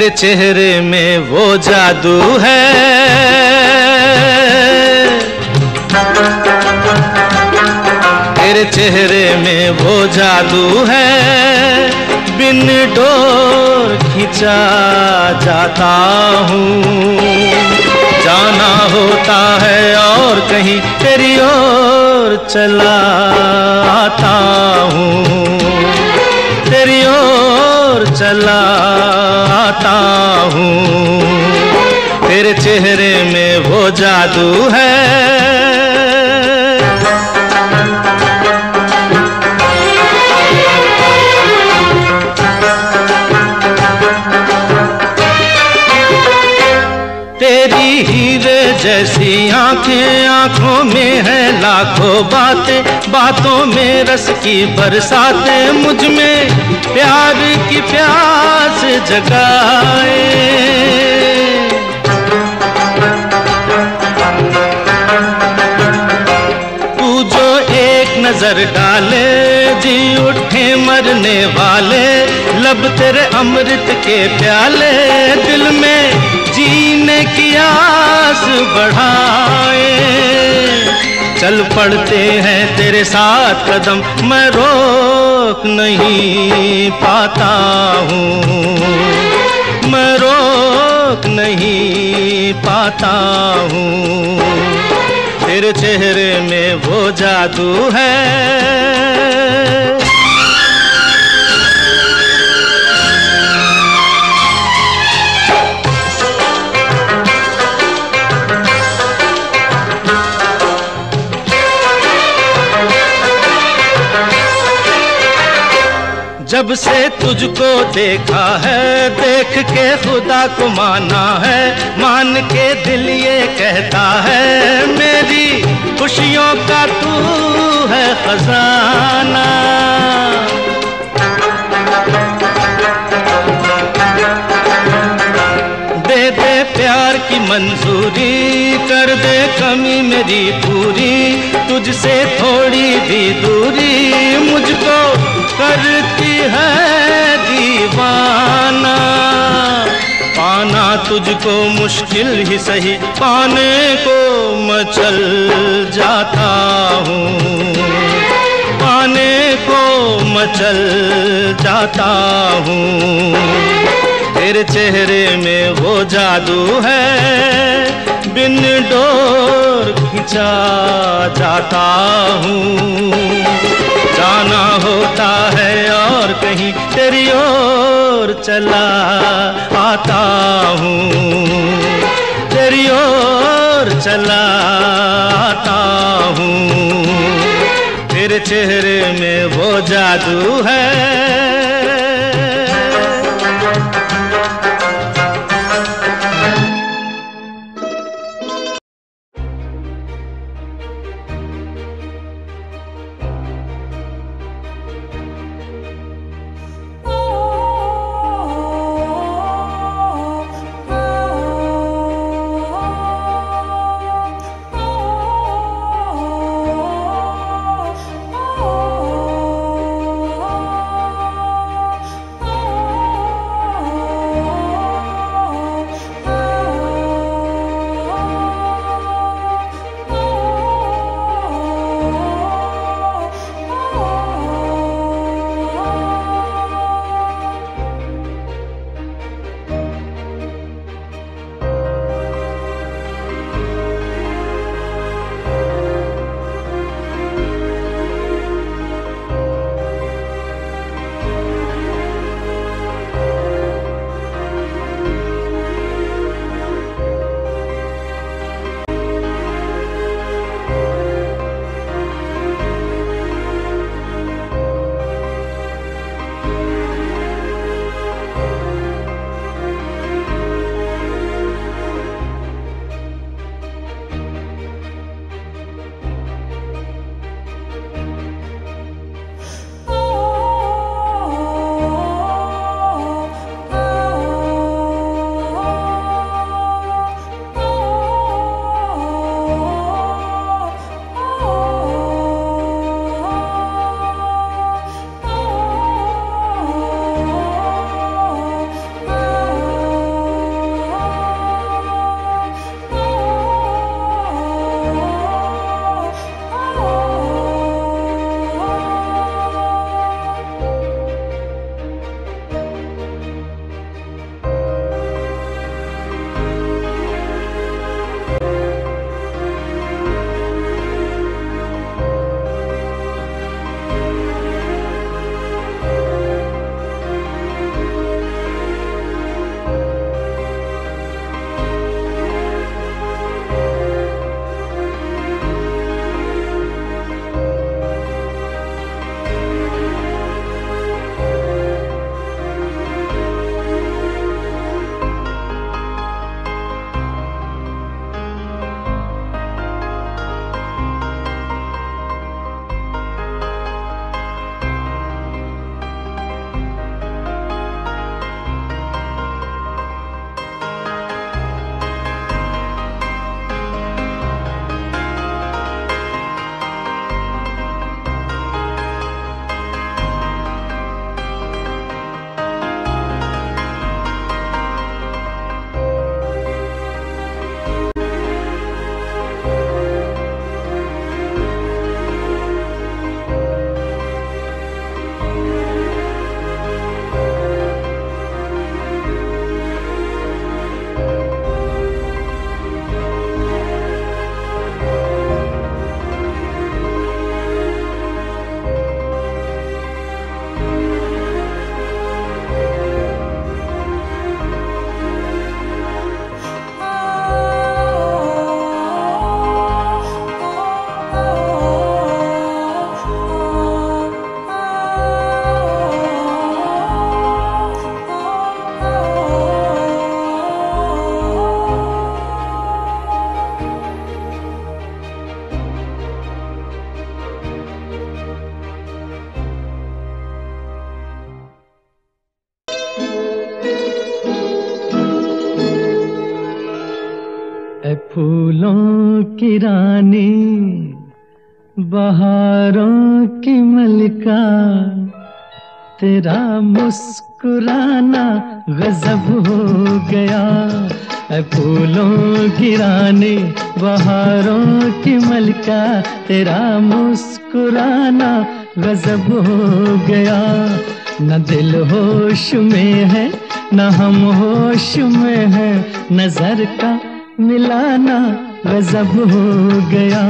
तेरे चेहरे में वो जादू है, तेरे चेहरे में वो जादू है, बिन डोर खिंचा जाता हूँ। जाना होता है और कहीं तेरी ओर चला आता हूँ, तेरी ओर चला आता हूँ। तेरे चेहरे में वो जादू है। तेरी हीरे जैसी आंखें, आंखों में है लाखों बातें, बातों में रस की बरसातें, मुझ में प्यार की प्यास जगाए। तू जो एक नजर डाले जी उठे मरने वाले, लब तेरे अमृत के प्याले, दिल में जीने की आस बढ़ाए। चल पड़ते हैं तेरे साथ कदम, मैं रोक नहीं पाता हूँ, मैं रोक नहीं पाता हूँ। तेरे चेहरे में वो जादू है। जब से तुझको देखा है, देख के खुदा को माना है, मान के दिल ये कहता है, मेरी खुशियों का तू है खजाना। दे दे प्यार की मंजूरी, कर दे कमी मेरी पूरी, तुझसे थोड़ी भी दूरी मुझको करती है दीवाना। पाना तुझको मुश्किल ही सही, पाने को मैं चल जाता हूँ, पाने को मैं चल जाता हूँ। तेरे चेहरे में वो जादू है, बिन डोर खिंचा जाता हूँ। जाना होता है और कहीं तेरी ओर चला आता हूँ, तेरी ओर चला आता हूँ। तेरे चेहरे में वो जादू है। फूलों की रानी, बहारों की मलिका, तेरा मुस्कुराना गजब हो गया। फूलों की रानी, बहारों की मलिका, तेरा मुस्कुराना गजब हो गया। न दिल होश में है न हम होश में है, नजर का मिलाना गजब हो गया।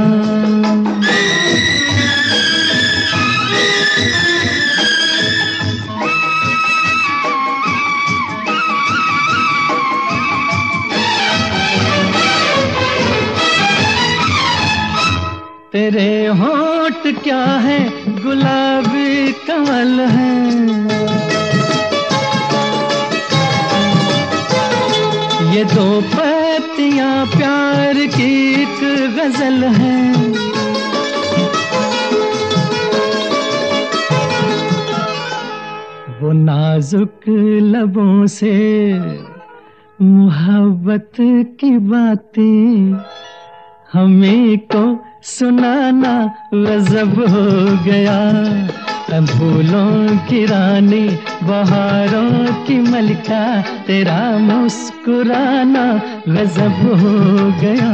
तेरे होंठ क्या है, गुलाबी कमल है। ये दो पत्तियां प्यार की एक गजल है। वो नाजुक लबों से मोहब्बत की बातें हमें को सुनाना गजब हो गया। फूलों की रानी, बहारों की मलिका, तेरा मुस्कुराना गजब हो गया।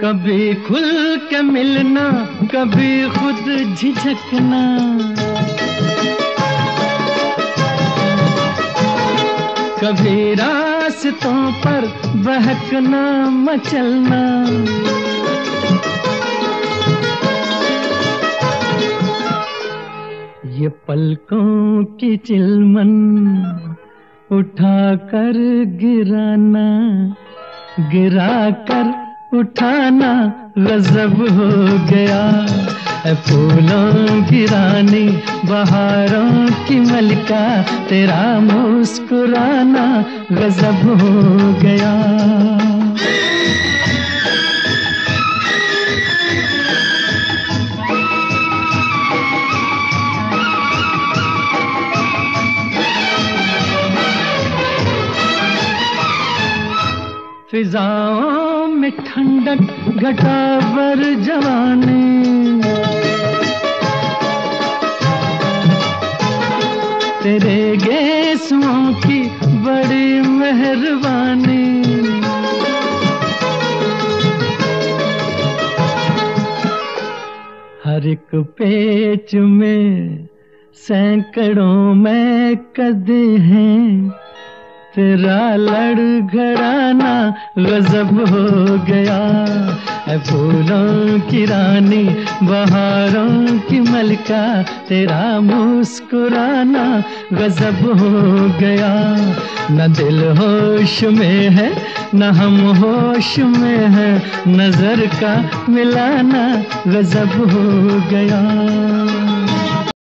कभी खुल के मिलना, कभी खुद झिझकना, कभी रास्तों पर बहकना मचलना। ये पलकों की चिलमन उठा कर गिराना, गिरा कर उठाना गजब हो गया। फूलों की रानी, बहारों की मलिका, तेरा मुस्कुराना गजब हो गया। फिजाओं में ठंडक घटा बर जवानी, तेरे गेसुओं की बड़ी मेहरबानी। हर एक पेच में सैकड़ों में कदे हैं, तेरा लड़खड़ाना गजब हो गया। फूलों की रानी, बहारों की मलिका, तेरा मुस्कुराना गजब हो गया। न दिल होश में है न हम होश में है, नजर का मिलाना गजब हो गया।